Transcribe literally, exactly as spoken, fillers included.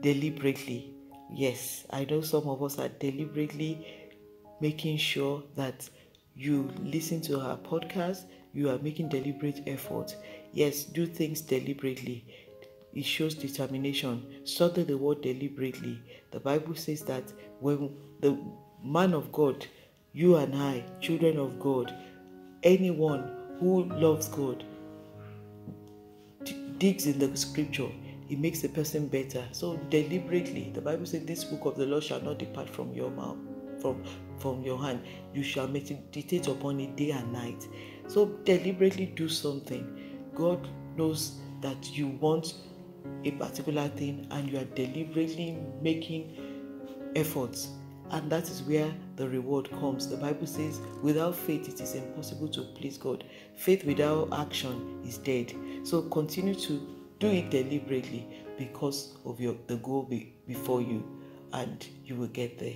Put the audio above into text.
deliberately. Yes, I know some of us are deliberately making sure that you listen to our podcast. You are making deliberate effort. Yes, do things deliberately. It shows determination. Study the word deliberately. The Bible says that when the man of God, you and I, children of God, anyone who loves God, digs in the scripture, it makes the person better. So deliberately, the Bible says, this book of the law shall not depart from your mouth, from, from your hand. You shall meditate upon it day and night. So deliberately do something. God knows that you want a particular thing and you are deliberately making efforts. And that is where the reward comes. The Bible says, without faith, it is impossible to please God. Faith without action is dead. So continue to do it deliberately because of your, the goal be, before you, and you will get there.